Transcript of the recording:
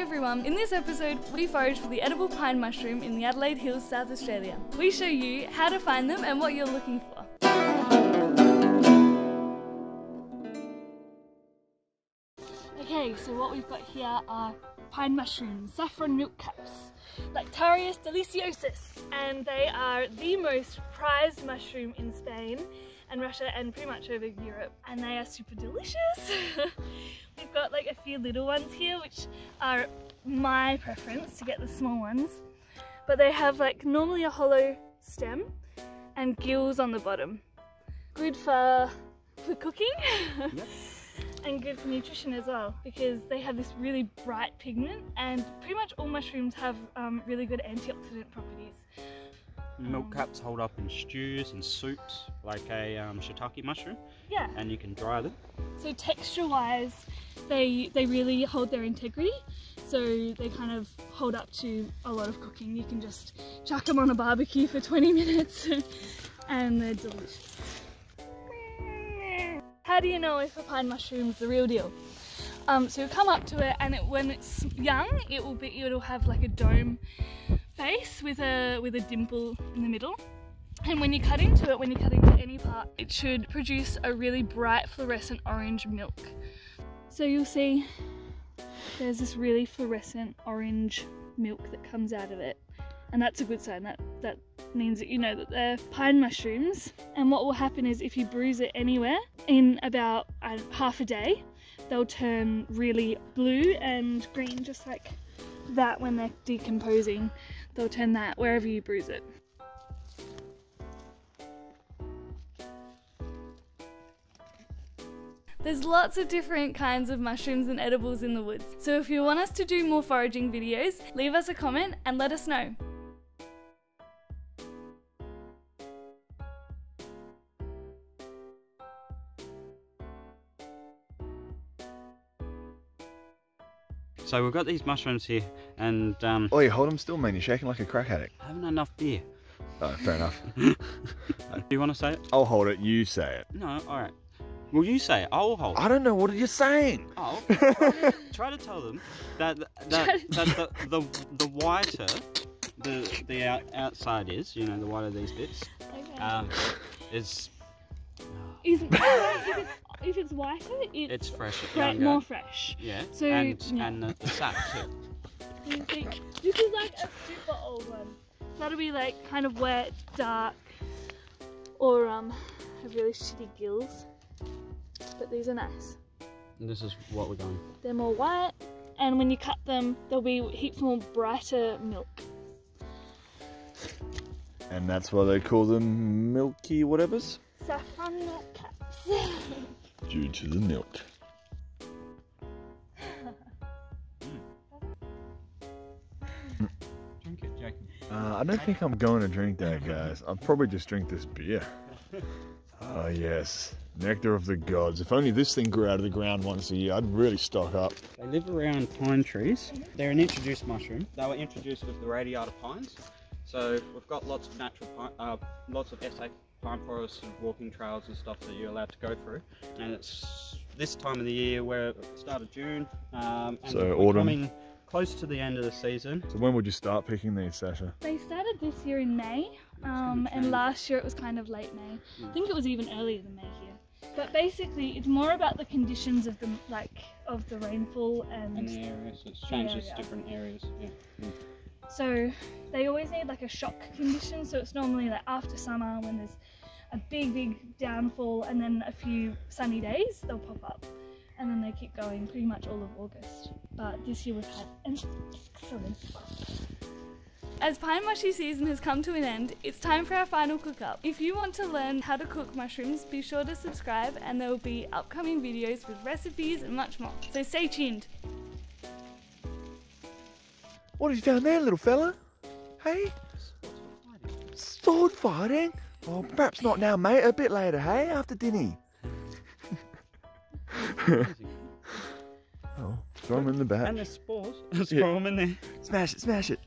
everyone! In this episode, we forage for the edible pine mushroom in the Adelaide Hills, South Australia. We show you how to find them and what you're looking for. Okay, so what we've got here are pine mushrooms, saffron milk caps, Lactarius deliciosus, and they are the most prized mushroom in Spain and Russia and pretty much over Europe, and they are super delicious. We've got like a few little ones here, which are my preference to get the small ones, but they have like normally a hollow stem and gills on the bottom. Good for cooking. Yep. And good for nutrition as well, because they have this really bright pigment, and pretty much all mushrooms have really good antioxidant properties. Milk caps hold up in stews and soups, like a shiitake mushroom. Yeah. And you can dry them. So texture-wise, they really hold their integrity. So they kind of hold up to a lot of cooking. You can just chuck them on a barbecue for 20 minutes and they're delicious. How do you know if a pine mushroom's the real deal? So you come up to it, and when it's young, it'll have like a dome face with a dimple in the middle. And when you cut into it, when you cut into any part, it should produce a really bright fluorescent orange milk. So you'll see there's this really fluorescent orange milk that comes out of it, and that's a good sign. That means that you know that they're pine mushrooms. And what will happen is, if you bruise it anywhere, in about half a day they'll turn really blue and green, just like that. When they're decomposing, they'll turn that wherever you bruise it. There's lots of different kinds of mushrooms and edibles in the woods, so if you want us to do more foraging videos, leave us a comment and let us know. So we've got these mushrooms here, and Oi, hold them still, man, you're shaking like a crack addict. I haven't had enough beer. Oh, fair enough. Do you want to say it? I'll hold it, you say it. No, alright. Well, you say it, I'll hold it. I don't know, what are you saying? Oh, try to tell them that the whiter the outside is, you know, the whiter these bits, okay. Is... If it's whiter, it's fresher, more fresh. Yeah, so, and the sap too. You think, this is like a super old one. That'll be like kind of wet, dark, or have really shitty gills. But these are nice. And this is what we're going for. They're more white, and when you cut them, there'll be heaps more brighter milk. And that's why they call them milky whatevers? Saffron milk caps. Due to the milk. Drink it, Jackie. I don't think I'm going to drink that, guys. I'll probably just drink this beer. Oh yes, nectar of the gods. If only this thing grew out of the ground once a year, I'd really stock up. They live around pine trees. They're an introduced mushroom. They were introduced with the radiata pines. So we've got lots of natural pine, lots of SA pine forests and walking trails and stuff that you're allowed to go through. And it's this time of the year, where it started June. And so we're coming close to the end of the season. So when would you start picking these, Sasha? They started this year in May, and last year it was kind of late May. Yeah. I think it was even earlier than May here. But basically, it's more about the conditions of the rainfall and the area. So it's changes different areas. Yeah. Yeah. So they always need like a shock condition, so it's normally like after summer, when there's a big downfall, and then a few sunny days they'll pop up, and then they keep going pretty much all of August. But this year we've had an excellent one. As pine mushy season has come to an end, it's time for our final cook-up. If you want to learn how to cook mushrooms, be sure to subscribe, and there will be upcoming videos with recipes and much more. So stay tuned. What have you found there, little fella? Hey? Sword fighting? Well, perhaps not now, mate. A bit later, hey? After dinner. Oh, throw them in the back. And there's spores. Let's throw them in there. Smash it, smash it.